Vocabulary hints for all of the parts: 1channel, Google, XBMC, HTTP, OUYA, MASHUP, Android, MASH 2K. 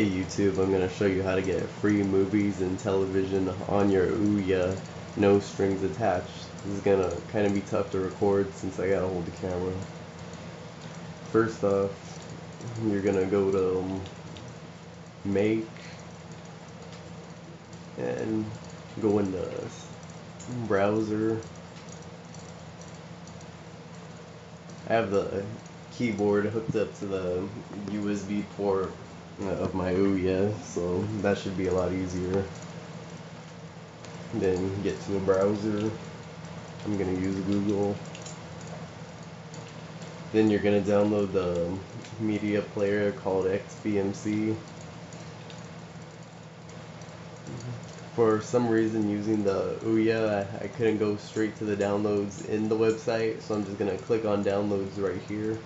Hey YouTube, I'm going to show you how to get free movies and television on your OUYA, no strings attached. This is going to kind of be tough to record since I got to hold the camera. First off, you're going to go to Make and go into Browser. I have the keyboard hooked up to the USB port of my OUYA, so that should be a lot easier. Then get to the browser. I'm gonna use Google. Then you're gonna download the media player called XBMC. For some reason, using the OUYA, I couldn't go straight to the downloads in the website, so I'm just gonna click on downloads right here.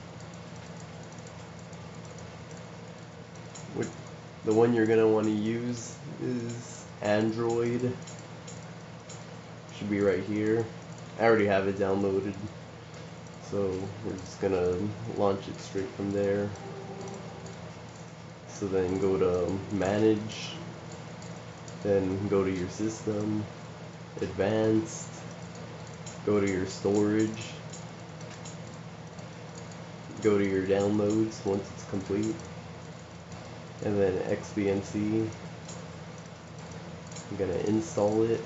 The one you're going to want to use is Android. Should be right here. I already have it downloaded, so we're just going to launch it straight from there. So then go to Manage, then go to your System, Advanced, go to your Storage, go to your Downloads once it's complete. And then XBMC, I'm going to install it.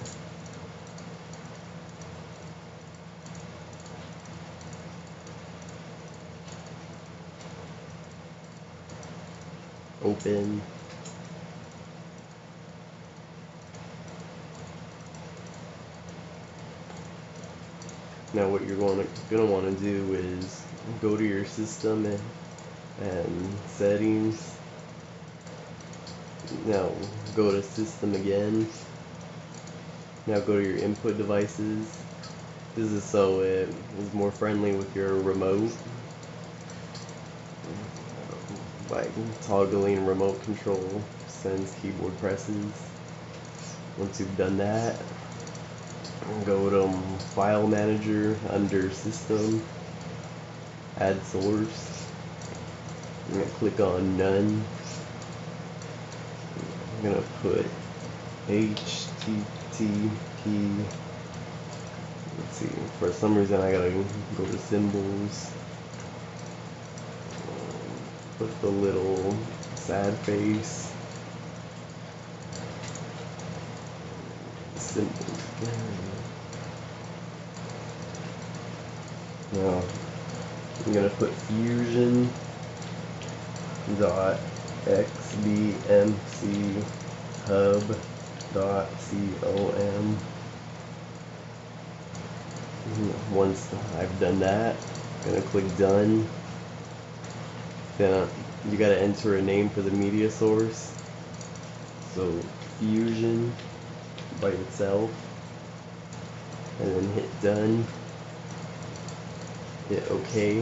Open. Now what you're going to want to do is go to your system and settings. Now go to system again. Now go to your input devices. This is so it is more friendly with your remote, by toggling remote control sends keyboard presses. Once you've done that, go to file manager under system, add source. I'm going to click on none. I'm going to put HTTP, let's see, for some reason I gotta go to symbols, put the little sad face, symbols, now I'm going to put fusion.xbmchub.com. Once I've done that, I'm gonna click done. Then you gotta enter a name for the media source, so Fusion by itself, and then hit done, hit OK.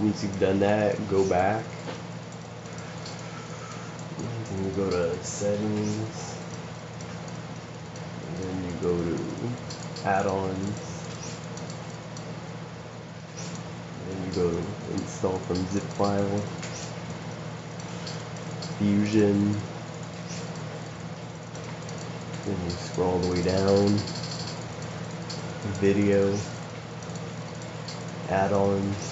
Once you've done that, go back. Then you go to settings, and then you go to add-ons, and then you go to install from zip file, Fusion, then you scroll all the way down, video, add-ons,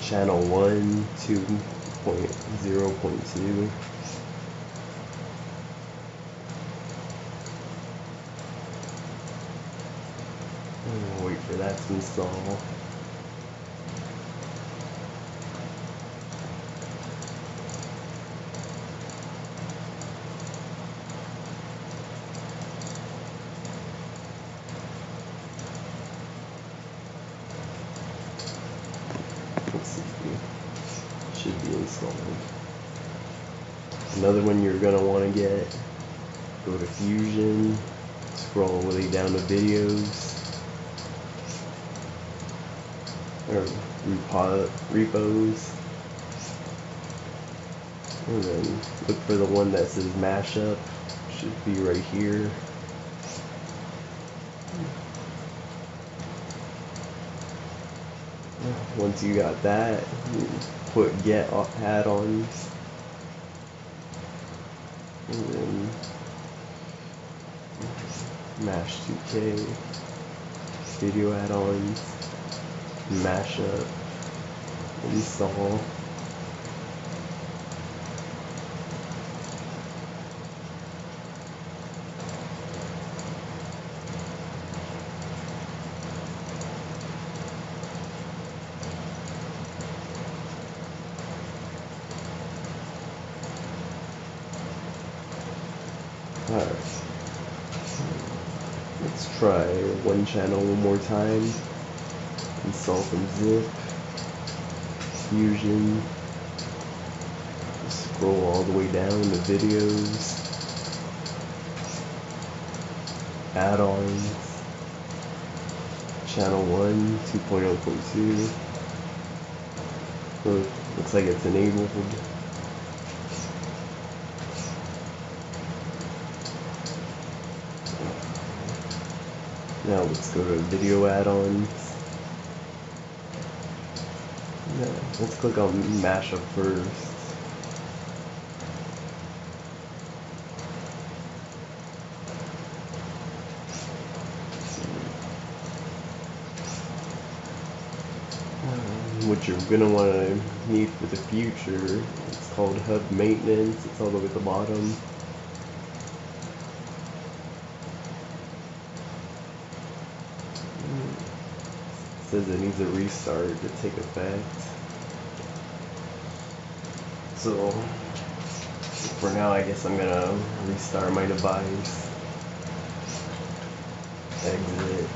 channel 1, 2, 0.2. I'm gonna wait for that to install. Let's see. Should be installed. Another one you're going to want to get, go to Fusion, scroll way down to videos, or repos, and then look for the one that says MASHUP, should be right here. Once you got that, put get add-ons, and then MASH 2K, studio add-ons, MASHUP, install. Alright, so let's try one channel one more time. Install from zip, fusion, scroll all the way down to videos, add-ons, channel 1, 2.0.2, looks like it's enabled. Now let's go to video add-ons. No, let's click on mashup first. What you're gonna want to need for the future, it's called hub maintenance. It's all the way at the bottom. Says it needs a restart to take effect. So for now, I guess I'm gonna restart my device. Exit.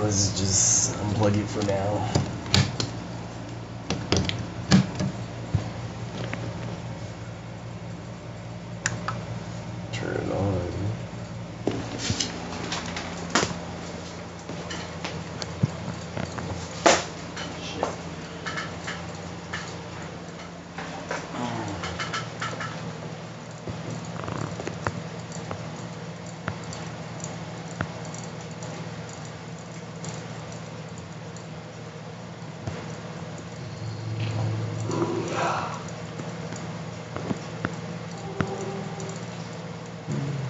Let's just unplug it for now. Turn it on. Shit.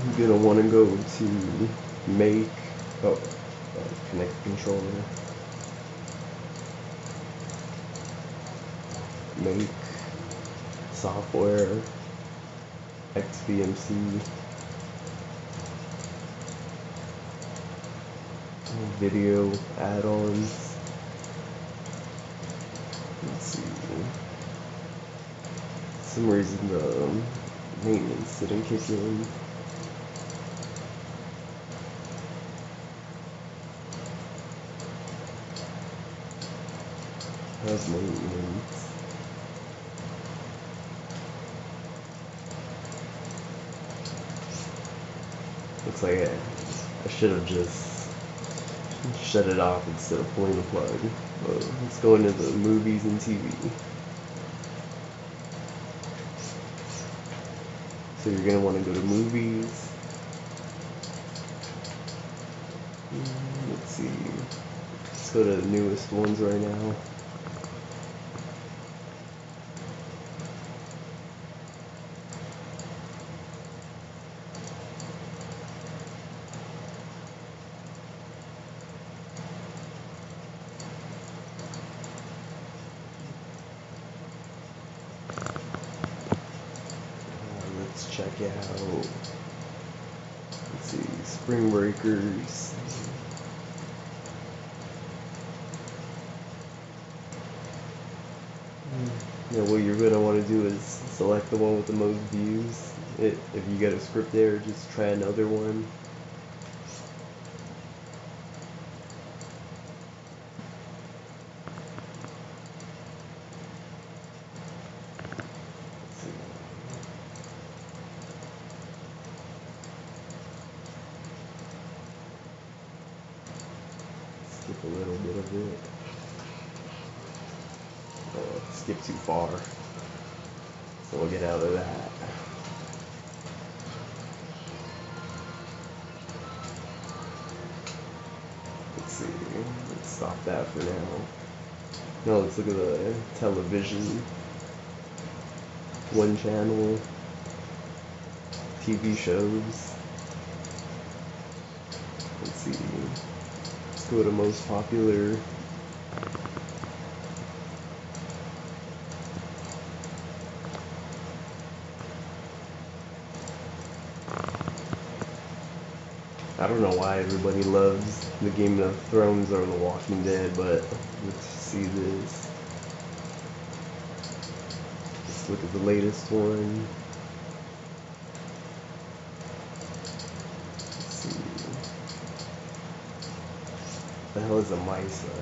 You're gonna want to go to make connect controller, make software, XBMC, video add-ons. Let's see. For some reason the maintenance didn't kick in. How's maintenance? Looks like I should have just shut it off instead of pulling the plug. But let's go into the movies and TV. So you're going to want to go to movies. Let's see. Let's go to the newest ones right now. Check out, let's see, Spring Breakers. Now what you're gonna want to do is select the one with the most views. If you get a script there, just try another one. Skip a little bit of it. Skip too far, so we'll get out of that. see. Let's stop that for now. Now let's look at the television. One channel. TV shows. Let's see. Let's go to most popular. I don't know why everybody loves the Game of Thrones or The Walking Dead, but let's see this. Let's look at the latest one. Let's see. What the hell is a MISA?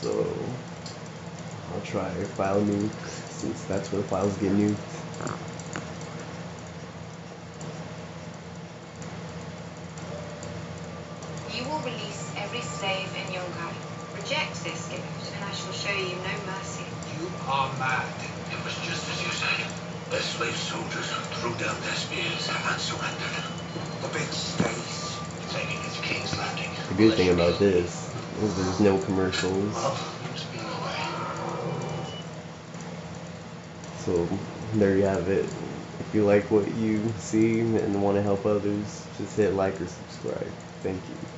So, I'll try file nuke, since that's where files get nuked. Release every slave in your guide. Reject this gift, and I shall show you no mercy. You are mad. It was just as you said. The slave soldiers threw down their spears and surrendered. The big space, claiming it's King's Landing. The good thing about this is there's no commercials. So there you have it. If you like what you see and want to help others, just hit like or subscribe. Thank you.